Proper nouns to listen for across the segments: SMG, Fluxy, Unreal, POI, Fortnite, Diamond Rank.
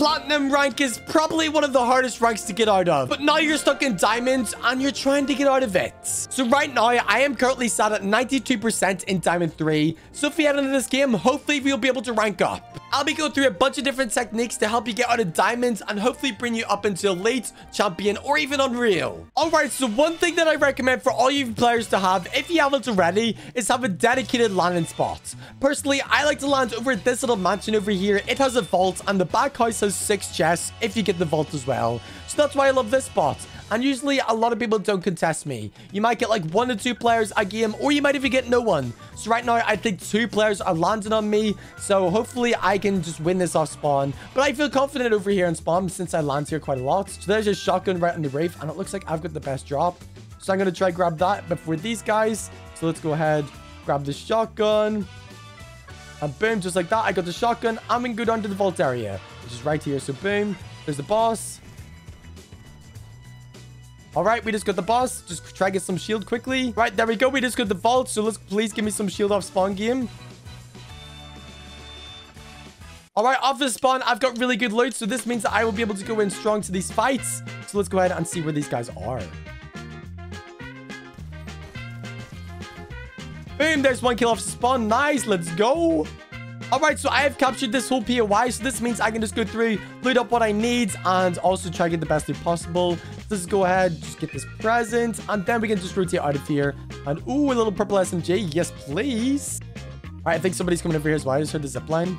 Platinum rank is probably one of the hardest ranks to get out of. But now you're stuck in diamonds and you're trying to get out of it. So right now, I am currently sat at 92% in Diamond 3. So if we head into this game, hopefully we'll be able to rank up. I'll be going through a bunch of different techniques to help you get out of diamonds and hopefully bring you up into elite, champion, or even unreal. Alright, so one thing that I recommend for all you players to have, if you haven't already, is have a dedicated landing spot. Personally, I like to land over at this little mansion over here. It has a vault and the back house has 6 chests if you get the vault as well. So that's why I love this spot. And usually, a lot of people don't contest me. You might get like 1 or 2 players a game, or you might even get no one. So right now, I think 2 players are landing on me. So hopefully, I can just win this off spawn. But I feel confident over here in spawn since I land here quite a lot. So there's a shotgun right on the roof, and it looks like I've got the best drop. So I'm going to try grab that before these guys. So let's go ahead, grab the shotgun. And boom, just like that, I got the shotgun. I'm going to go down to the vault area, which is right here. So boom, there's the boss. All right, we just got the boss. Just try to get some shield quickly. Right, there we go. We just got the vault. So let's please give me some shield off spawn game. All right, off the spawn, I've got really good loot. So this means that I will be able to go in strong to these fights. So let's go ahead and see where these guys are. Boom, there's 1 kill off spawn. Nice, let's go. Alright, so I have captured this whole POI, so this means I can just go through, loot up what I need, and also try to get the best loot possible. Let's go ahead, just get this present, and then we can just rotate out of here. And ooh, a little purple SMG. Yes, please. Alright, I think somebody's coming over here as well. I just heard the zipline.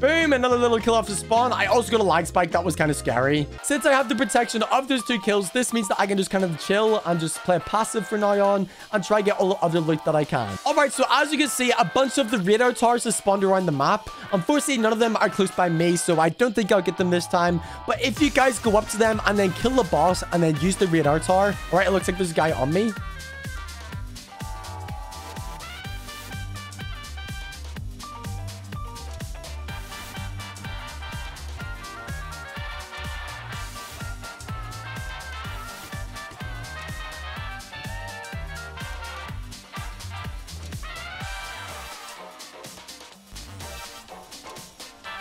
Boom, another little kill off the spawn. I also got a lag spike. That was kind of scary. Since I have the protection of those 2 kills, this means that I can just kind of chill and just play passive for now on and try to get all the other loot that I can. All right, so as you can see, a bunch of the radar towers have spawned around the map. Unfortunately, none of them are close by me, so I don't think I'll get them this time. But if you guys go up to them and then kill the boss and then use the radar tower. All right, it looks like there's a guy on me.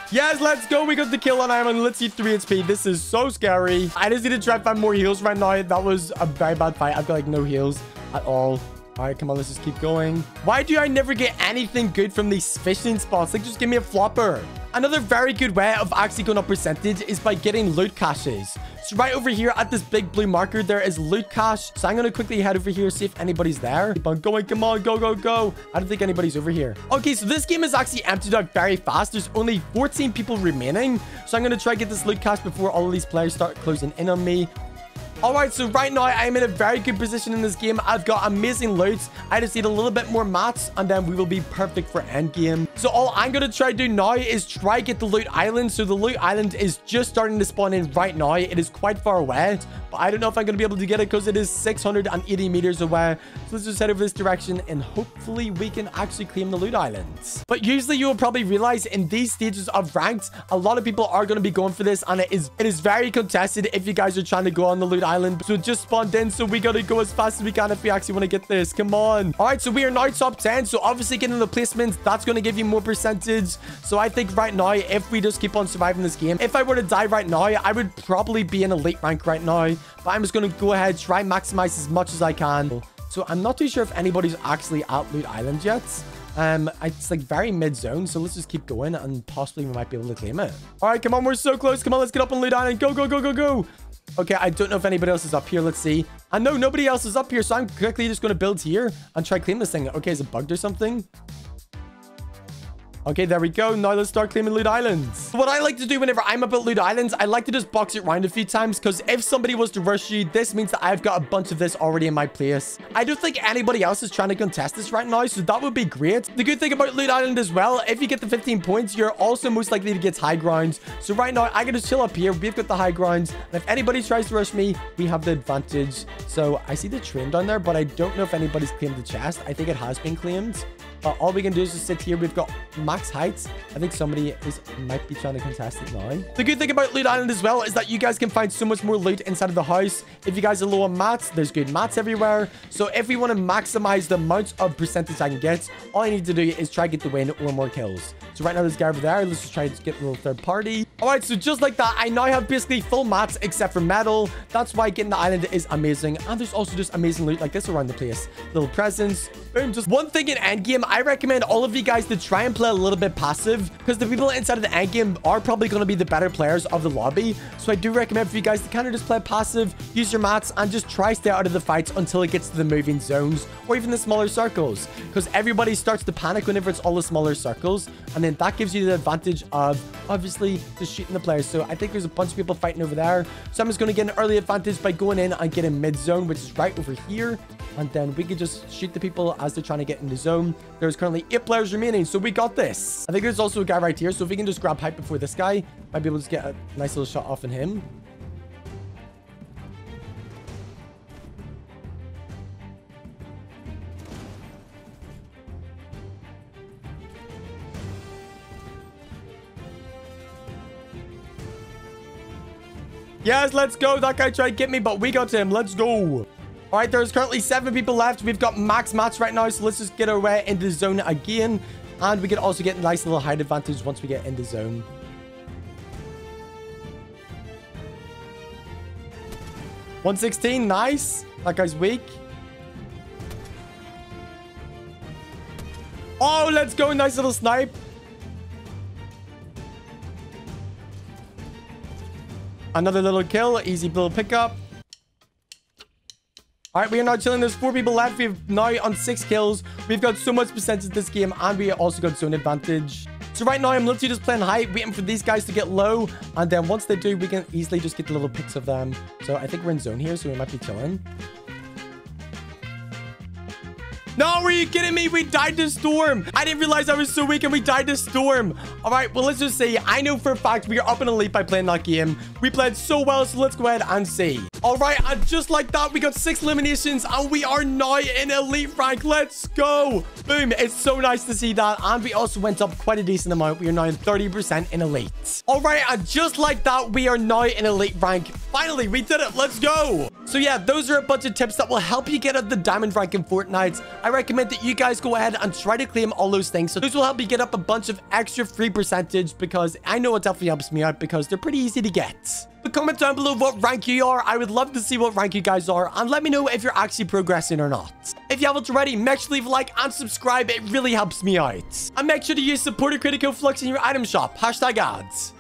Yes, let's go. We got the kill on Diamond. Let's see 3 HP. This is so scary. I just need to try and find more heals right now. That was a very bad fight. I've got like no heals at all. All right, come on. Let's just keep going. Why do I never get anything good from these fishing spots? Like, just give me a flopper. Another very good way of actually going up percentage is by getting loot caches. So right over here at this big blue marker, there is loot cache. So I'm going to quickly head over here, see if anybody's there. Keep on going. Come on. Go, go, go. I don't think anybody's over here. Okay, so this game is actually emptied out very fast. There's only 14 people remaining. So I'm going to try to get this loot cache before all of these players start closing in on me. Alright, so right now I'm in a very good position in this game. I've got amazing loot. I just need a little bit more mats and then we will be perfect for endgame. So all I'm going to try to do now is try get the loot island. So the loot island is just starting to spawn in right now. It is quite far away, but I don't know if I'm going to be able to get it because it is 680 meters away. So let's just head over this direction and hopefully we can actually claim the loot islands. But usually you will probably realize in these stages of ranked, a lot of people are going to be going for this and it is very contested if you guys are trying to go on the loot island. So just spawned in, so we gotta go as fast as we can if we actually want to get this. Come on. All right, so we are now top 10, so obviously getting the placements, that's going to give you more percentage. So I think right now, if we just keep on surviving this game, if I were to die right now, I would probably be in elite rank right now. But I'm just going to go ahead, try maximize as much as I can. So I'm not too sure if anybody's actually at loot island yet. It's like very mid-zone, so let's just keep going and possibly we might be able to claim it. All right, come on, we're so close. Come on, let's get up on loot island. Go, go, go, go, go. Okay, I don't know if anybody else is up here. Let's see. I know nobody else is up here, so I'm quickly just going to build here and try to claim this thing. Okay, is it bugged or something? Okay, there we go. Now let's start claiming loot islands. What I like to do whenever I'm up at loot islands, I like to just box it around a few times because if somebody was to rush you, this means that I've got a bunch of this already in my place. I don't think anybody else is trying to contest this right now, so that would be great. The good thing about loot island as well, if you get the 15 points, you're also most likely to get high ground. So right now, I can just chill up here. We've got the high ground. And if anybody tries to rush me, we have the advantage. So I see the train down there, but I don't know if anybody's claimed the chest. I think it has been claimed. All we can do is just sit here. We've got max heights. I think somebody might be trying to contest it now. The good thing about Loot Island as well is that you guys can find so much more loot inside of the house. If you guys are low on mats, there's good mats everywhere. So if we want to maximize the amount of percentage I can get, all I need to do is try to get the win or more kills. So right now this guy over there, let's just try to get a little third party. All right, so just like that, I now have basically full mats except for metal. That's why getting the island is amazing. And there's also just amazing loot like this around the place. Little presents. Boom. Just one thing in endgame, I recommend all of you guys to try and play a little bit passive, because the people inside of the endgame are probably going to be the better players of the lobby. So I do recommend for you guys to kind of just play passive, use your mats, and just try stay out of the fights until it gets to the moving zones or even the smaller circles, because everybody starts to panic whenever it's all the smaller circles. And then that gives you the advantage of obviously just shooting the players. So I think there's a bunch of people fighting over there. So I'm just going to get an early advantage by going in and getting mid zone, which is right over here. And then we can just shoot the people as they're trying to get in the zone. There's currently 8 players remaining, so we got this. I think there's also a guy right here, so if we can just grab height before this guy, might be able to get a nice little shot off on him. Yes, let's go. That guy tried to get me, but we got him. Let's go. All right, there's currently 7 people left. We've got max mats right now, so let's just get away into the zone again. And we can also get a nice little height advantage once we get in the zone. $116, nice. That guy's weak. Oh, let's go. Nice little snipe. Another little kill. Easy little pickup. All right, we are now chilling. There's 4 people left. We've now on 6 kills. We've got so much percentage this game, and we also got zone advantage. So right now, I'm literally just playing high, waiting for these guys to get low. And then once they do, we can easily just get the little picks of them. So I think we're in zone here, so we might be chilling. No, are you kidding me? We died to storm. I didn't realize I was so weak and we died to storm. All right, well, let's just say I know for a fact we are up in elite by playing that game. We played so well, so let's go ahead and see. All right, and just like that, we got 6 eliminations and we are now in elite rank. Let's go. Boom. It's so nice to see that. And we also went up quite a decent amount. We are now in 30% in elite. All right, and just like that, we are now in elite rank. Finally, we did it. Let's go. So yeah, those are a bunch of tips that will help you get up the diamond rank in Fortnite. I recommend that you guys go ahead and try to claim all those things. So those will help you get up a bunch of extra free percentage, because I know it definitely helps me out because they're pretty easy to get. But comment down below what rank you are. I would love to see what rank you guys are, and let me know if you're actually progressing or not. If you haven't already, make sure to leave a like and subscribe. It really helps me out. And make sure to use supporter credit code Flux in your item shop. #ads.